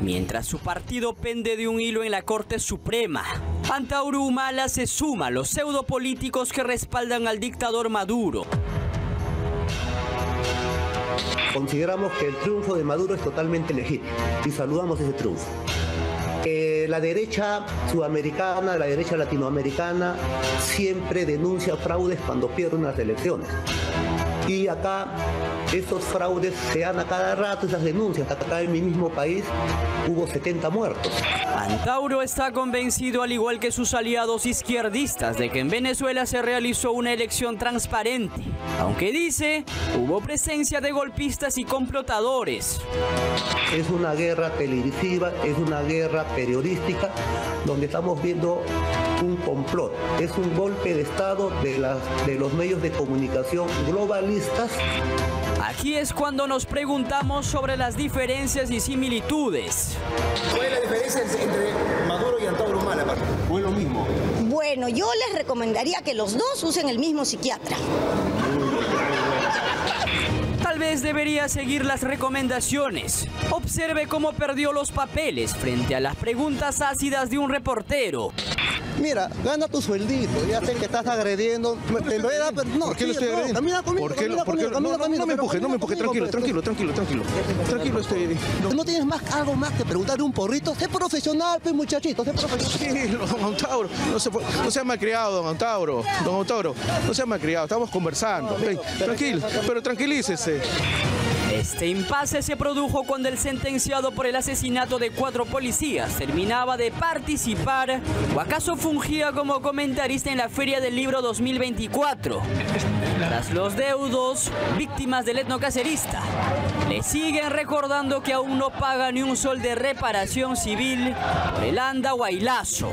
Mientras su partido pende de un hilo en la Corte Suprema, Antauro Humala se suma a los pseudopolíticos que respaldan al dictador Maduro. Consideramos que el triunfo de Maduro es totalmente legítimo y saludamos ese triunfo. La derecha sudamericana, la derecha latinoamericana siempre denuncia fraudes cuando pierden las elecciones. Y acá estos fraudes se dan a cada rato, esas denuncias. Acá en mi mismo país hubo 70 muertos. Antauro está convencido, al igual que sus aliados izquierdistas, de que en Venezuela se realizó una elección transparente. Aunque dice, hubo presencia de golpistas y complotadores. Es una guerra televisiva, es una guerra periodística, donde estamos viendo un complot. Es un golpe de Estado de los medios de comunicación globalistas. Aquí es cuando nos preguntamos sobre las diferencias y similitudes. ¿Cuál es la diferencia entre Maduro y Antauro Humala? ¿O es lo mismo? Bueno, yo les recomendaría que los dos usen el mismo psiquiatra. Tal vez debería seguir las recomendaciones. Observe cómo perdió los papeles frente a las preguntas ácidas de un reportero. Mira, gana tu sueldito, ya sé que estás agrediendo, te lo he dado, pero no. ¿Por qué lo estoy agrediendo? Camina conmigo, no me empuje, tranquilo, estoy... ¿No tienes algo más que preguntarle un porrito? Sé profesional, pues, muchachito, sé profesional. Sí, don Antauro, no sea malcriado, don Antauro, no sea malcriado, estamos conversando, tranquilo, pero tranquilícese. Este impasse se produjo cuando el sentenciado por el asesinato de 4 policías terminaba de participar o acaso fungía como comentarista en la Feria del Libro 2024. Tras los deudos, víctimas del etnocacerista, le siguen recordando que aún no paga ni un sol de reparación civil por el Andahuaylazo.